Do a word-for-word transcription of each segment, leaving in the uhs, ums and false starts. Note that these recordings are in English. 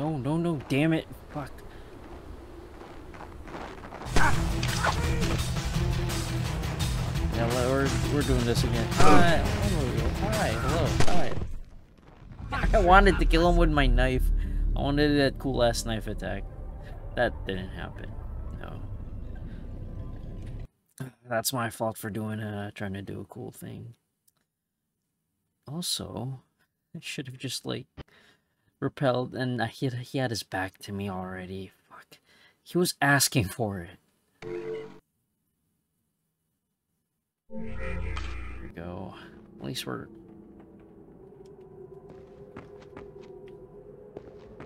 No, no, no, damn it. Fuck. Now we're, we're doing this again. Hi. Oh, hi. Hello. Hi. I wanted to kill him with my knife. I wanted that cool ass knife attack. That didn't happen. No. That's my fault for doing, uh, trying to do a cool thing. Also, I should have just, like, repelled, and he had, he had his back to me already. Fuck. He was asking for it. There we go. At least we're...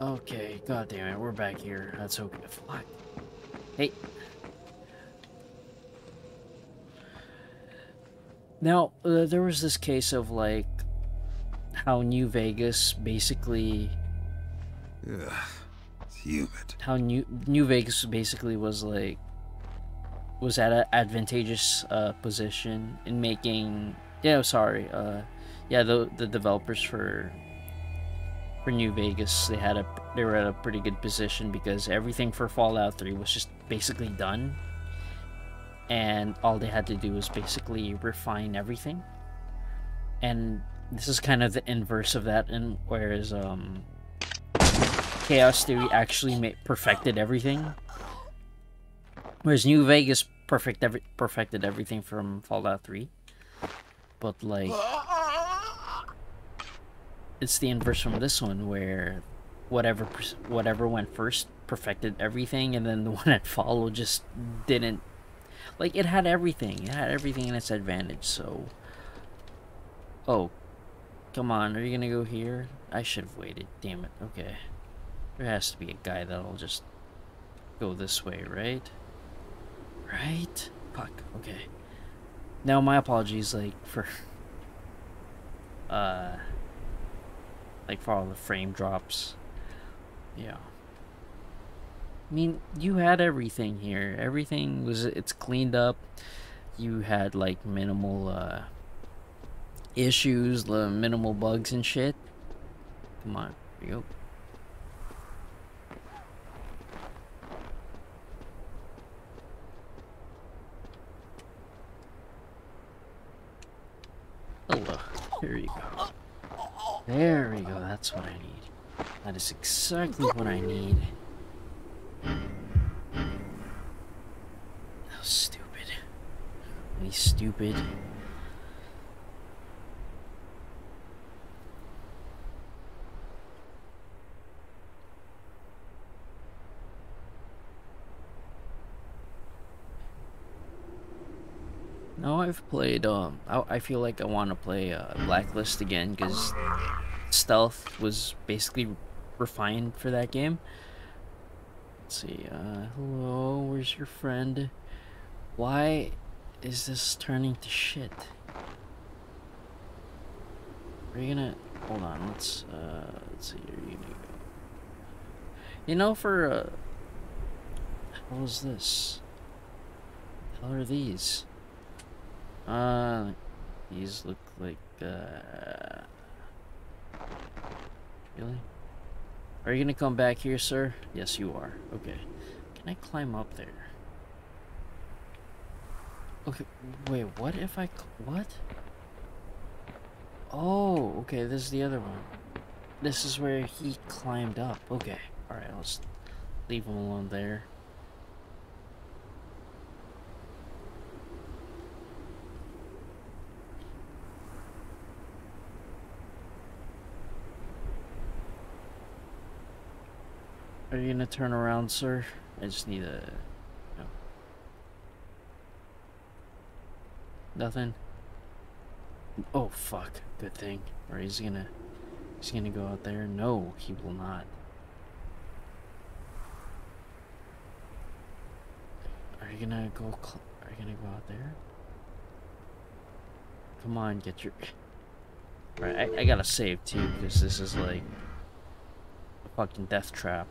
Okay, god damn it, we're back here. That's okay. Fuck. Hey. Now, uh, there was this case of, like, how New Vegas basically... Ugh, it's humid. How New, New Vegas basically was, like, was at an advantageous uh, position in making... Yeah, sorry. Uh, yeah, the, the developers for... For New Vegas, they had a they were at a pretty good position because everything for Fallout three was just basically done, and all they had to do was basically refine everything. And this is kind of the inverse of that, and whereas um, Chaos Theory actually made, perfected everything, whereas New Vegas perfect every, perfected everything from Fallout three, but like. It's the inverse from this one, where whatever whatever went first perfected everything, and then the one that followed just didn't. Like, it had everything. It had everything in its advantage, so... Oh. Come on, are you gonna go here? I should have waited. Damn it. Okay. There has to be a guy that'll just go this way, right? Right? Fuck. Okay. Now, my apologies, like, for... Uh... Like, for all the frame drops. Yeah. I mean, you had everything here. Everything was... It's cleaned up. You had, like, minimal, uh... issues. The minimal bugs and shit. Come on. Here we go. Hello. Here you go. There we go, that's what I need. That is exactly what I need. How stupid. Really stupid. No, I've played, um, I, I feel like I want to play uh, Blacklist again, because stealth was basically refined for that game. Let's see, uh, hello, where's your friend? Why is this turning to shit? Are you gonna, hold on, let's, uh, let's see, are you gonna go? You know, for, uh, what was this? What the hell are these? Uh, these look like, uh... Really? Are you gonna come back here, sir? Yes, you are. Okay. Can I climb up there? Okay, wait, what if I... What? Oh, okay, this is the other one. This is where he climbed up. Okay, alright, let's leave him alone there. Are you gonna turn around, sir? I just need a... No. Nothing? Oh, fuck. Good thing. Or he's gonna... He's gonna go out there? No, he will not. Are you gonna go... Cl Are you gonna go out there? Come on, get your... Alright, I, I gotta save, too, because this is, like... a fucking death trap.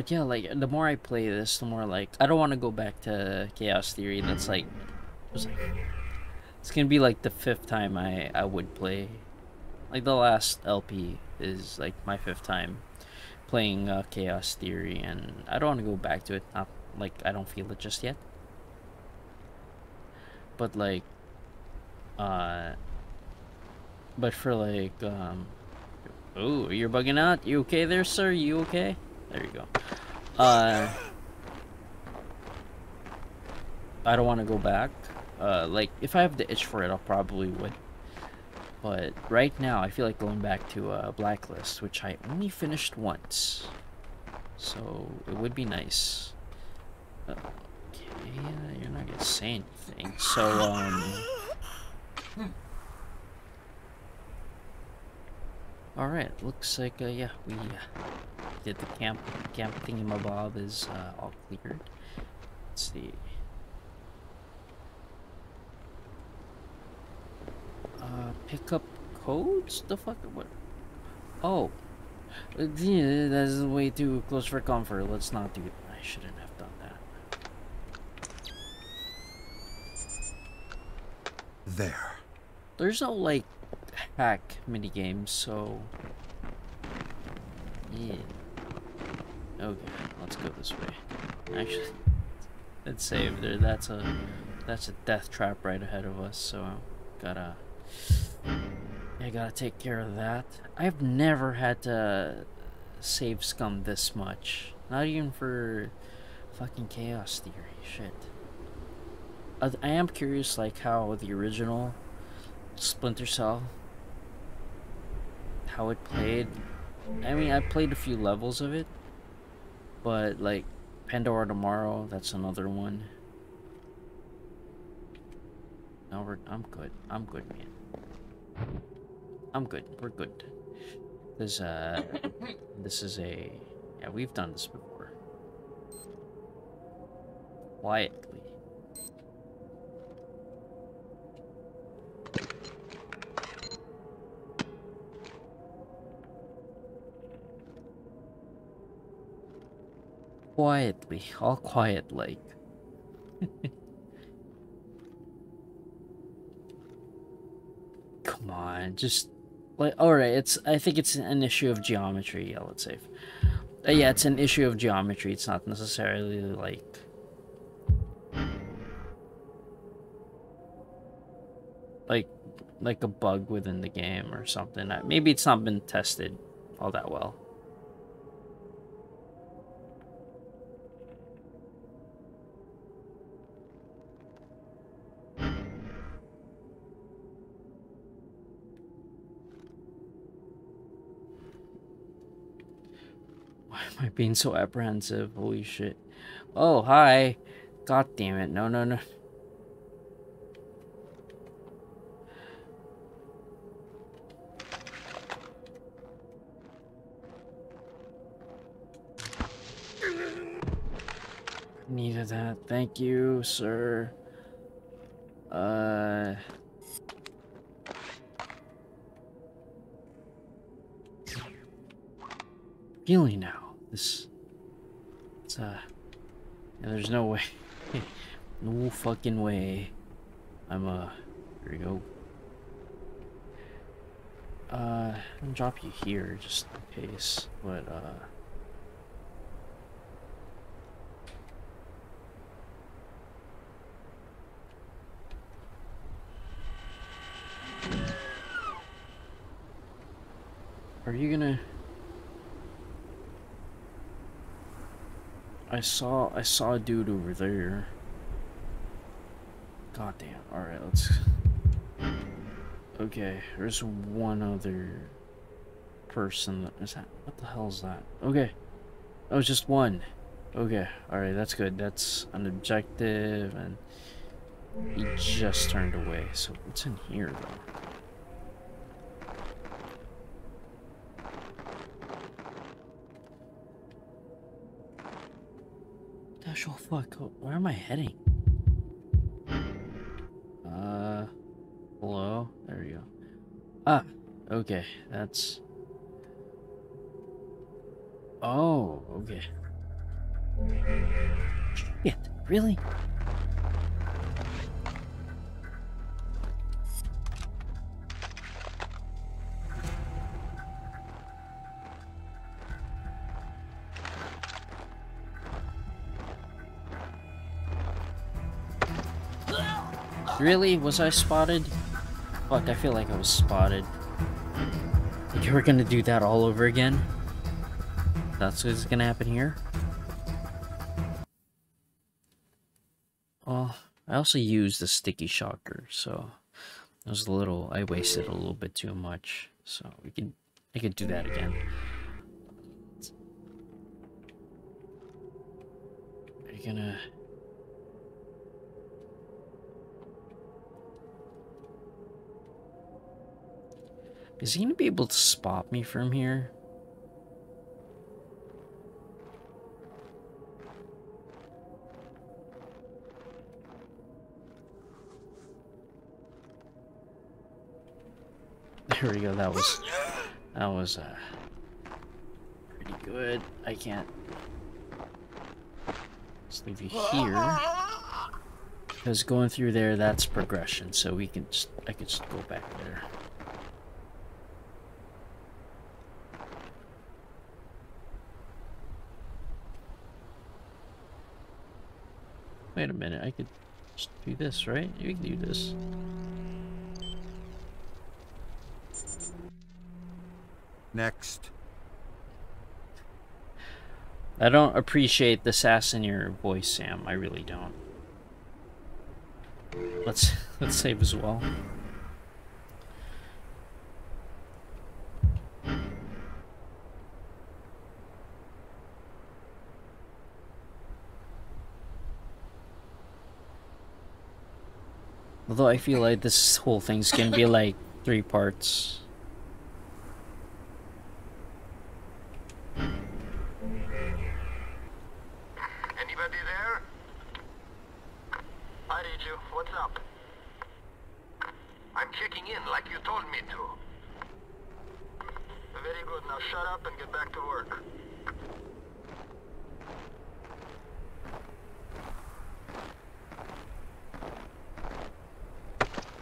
But yeah, like, the more I play this, the more, like, I don't want to go back to Chaos Theory. That's, like, it's, like, it's gonna be, like, the fifth time I, I would play. Like, the last L P is, like, my fifth time playing uh, Chaos Theory, and I don't want to go back to it. Not, like, I don't feel it just yet. But, like, uh... But for, like, um... oh, you're bugging out? You okay there, sir? You okay? There you go. Uh... I don't want to go back. Uh, like, if I have the itch for it, I'll probably would. But right now, I feel like going back to uh, Blacklist, which I only finished once. So, it would be nice. Uh, okay, you're not gonna say anything. So, um... Hmm. Alright, looks like, uh, yeah, we uh, did the camp, camp thingamabob is uh, all cleared. Let's see. Uh, pick up codes? The fuck? What? Oh. Yeah, that's way too close for comfort. Let's not do it. I shouldn't have done that. There. There's no, like, hack minigames, so... yeah. Okay, let's go this way. Actually, let's save there. That's a, that's a death trap right ahead of us, so... Gotta... I gotta take care of that. I've never had to save scum this much. Not even for fucking Chaos Theory. Shit. I, I am curious, like, how the original Splinter Cell, how it played. I mean, I played a few levels of it. But, like, Pandora Tomorrow, that's another one. No, we're, I'm good. I'm good, man. I'm good. We're good. This, uh, this is a... yeah, we've done this before. Quietly. Quietly. All quiet, like. Come on, just like, all right. It's, I think it's an issue of geometry. Yeah, let's save. Uh, yeah, it's an issue of geometry. It's not necessarily like. Like, like a bug within the game or something. Maybe it's not been tested all that well. Why am I being so apprehensive? Holy shit. Oh, hi. God damn it. No, no, no. Needed that. Thank you, sir. Uh... Really now. This, it's, uh, yeah, there's no way, no fucking way, I'm, uh, here we go, uh, I'll drop you here, just in case, but, uh, are you gonna... I saw I saw a dude over there. God damn. Alright, let's... okay, there's one other person that is that what the hell is that? Okay. That was just one. Okay, alright, that's good. That's an objective and he just turned away. So what's in here though? Oh fuck, where am I heading? Uh, hello? There we go. Ah, okay, that's... oh, okay. Shit, really? Really? Was I spotted? Fuck, I feel like I was spotted. You were gonna do that all over again? That's what's gonna happen here? Well, I also used the sticky shocker, so I was a little, I wasted a little bit too much. So we can, I could do that again. Are you gonna... Is he gonna be able to spot me from here? There we go. That was that was uh, pretty good. I can't. Let's leave you here because going through there, that's progression. So we can just, I could just go back there. Wait a minute, I could just do this, right? You can do this. Next. I don't appreciate the sass in your voice, Sam. I really don't. Let's let's save as well. Although I feel like this whole thing's gonna be like three parts. Anybody there? I need you. What's up? I'm checking in like you told me to. Very good. Now shut up and get back to work.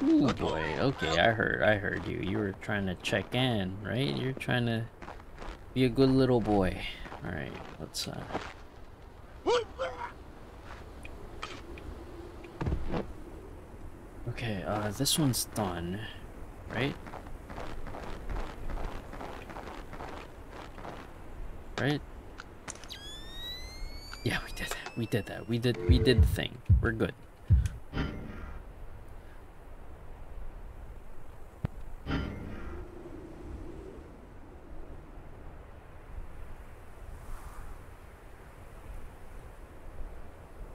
Ooh, boy. Okay, I heard. I heard you. You were trying to check in, right? You're trying to be a good little boy. All right, let's. Uh... Okay, uh, this one's done, right? Right? Yeah, we did that. We did that. We did. We did the thing. We're good.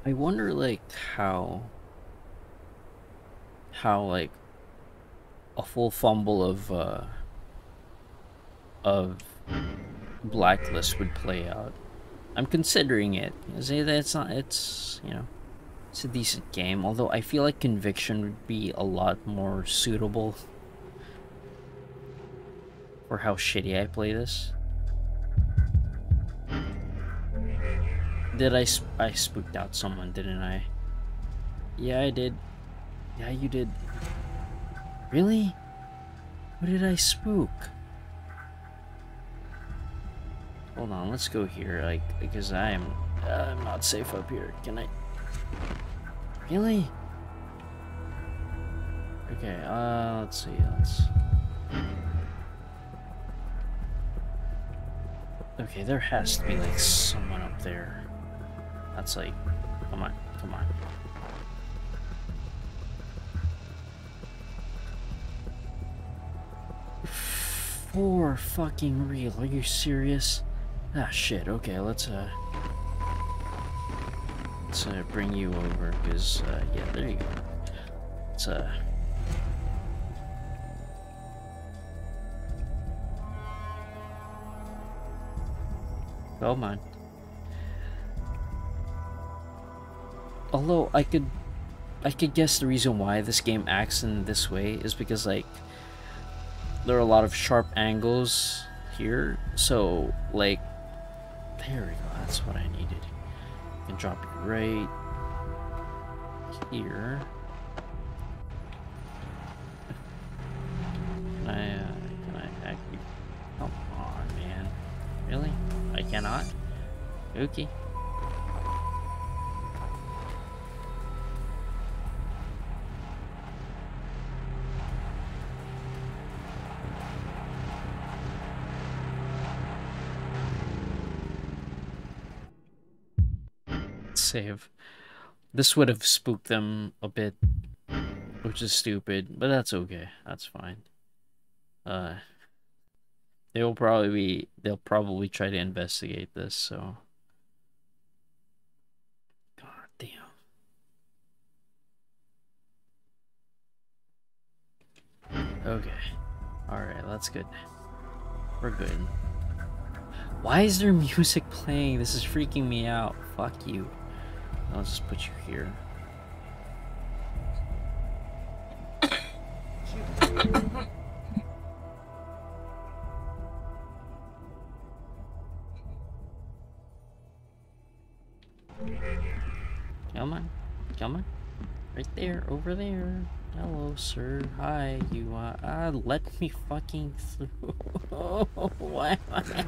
I wonder, like, how, how, like, a full fumble of, uh, of Blacklist would play out. I'm considering it. It's not, it's, you know, it's a decent game, although I feel like Conviction would be a lot more suitable for how shitty I play this. Did I, sp I spooked out someone, didn't I? Yeah, I did. Yeah, you did. Really? What did I spook? Hold on, let's go here, like, because I am, uh, I'm not safe up here. Can I? Really? Okay, uh, let's see, let's... Okay, there has to be, like, someone up there. That's like, come on, come on. For fucking real, are you serious? Ah, shit, okay, let's, uh... Let's, uh, bring you over, because, uh, yeah, there you go. Let's, uh... Come on. Although I could, I could guess the reason why this game acts in this way is because, like, there are a lot of sharp angles here, so, like, there we go, that's what I needed. and drop it right here. Can I, uh, can I actually, come on, man. Really? I cannot? Okay. Save. This would have spooked them a bit, which is stupid, but that's okay. That's fine. Uh, they'll probably be, they'll probably try to investigate this. So, god damn. Okay, all right, that's good. We're good. Why is there music playing? This is freaking me out. Fuck you. I'll just put you here. Come on. Come on. Right there. Over there. Hello, sir. Hi. You want... Ah, let me fucking through. Oh, why am I... God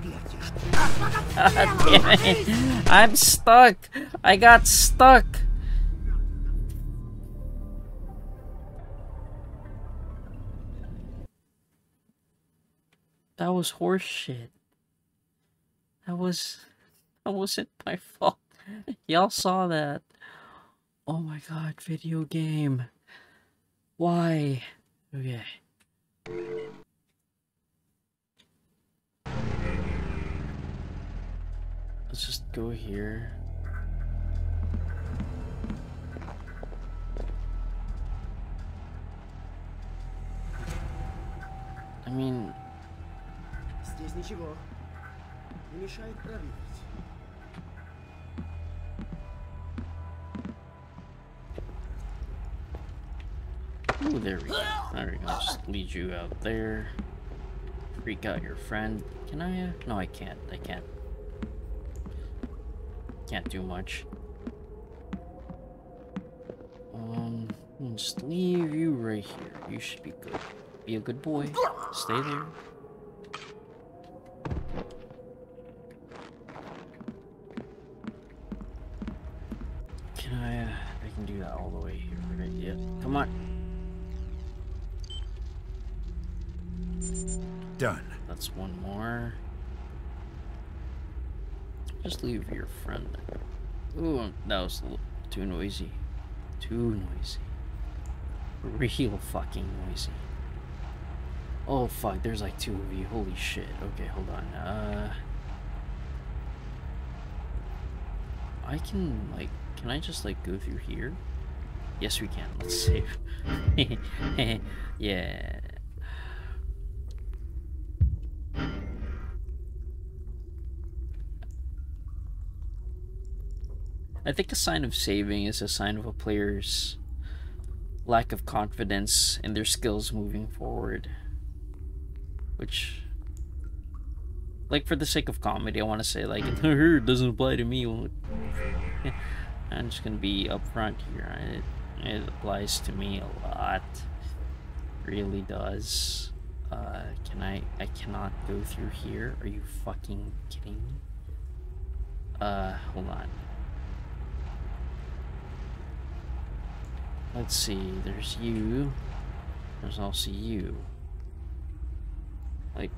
damn it. I'm stuck. I got stuck. That was horseshit. That was... That wasn't my fault. Y'all saw that. Oh my god, video game. Why? Okay. Let's just go here. I mean... Здесь ничего не мешает проверить. Ooh, there we go. There we go. Just lead you out there. Freak out your friend. Can I? Uh... No, I can't. I can't. Can't do much. Um, just leave you right here. You should be good. Be a good boy. Stay there. Can I? Uh... I can do that all the way here. Right? Yeah. Come on. Done. That's one more. Just leave your friend there. Ooh, that was a little too noisy. Too noisy. Real fucking noisy. Oh fuck, there's like two of you. Holy shit. Okay, hold on. Uh, I can like, can I just like go through here? Yes, we can. Let's save. Yeah. I think a sign of saving is a sign of a player's lack of confidence in their skills moving forward. Which, like, for the sake of comedy, I want to say, like, it doesn't apply to me. I'm just going to be upfront here. It, it applies to me a lot. It really does. Uh, can I, I cannot go through here? Are you fucking kidding me? Uh, hold on. Let's see, there's you, there's also you. Like,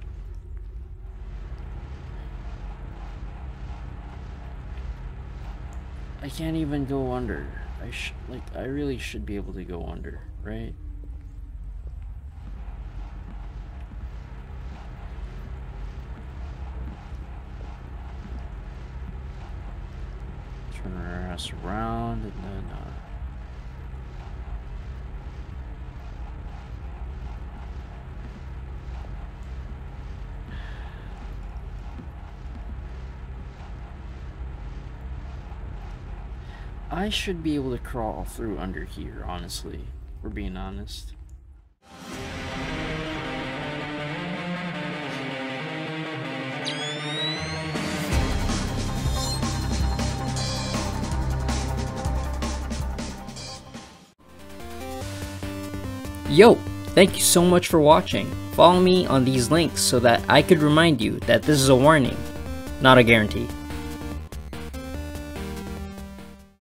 I can't even go under. I sh like, I really should be able to go under, right? Turn our ass around and then, uh, I should be able to crawl through under here, honestly, if we're being honest. Yo, thank you so much for watching. Follow me on these links so that I could remind you that this is a warning, not a guarantee.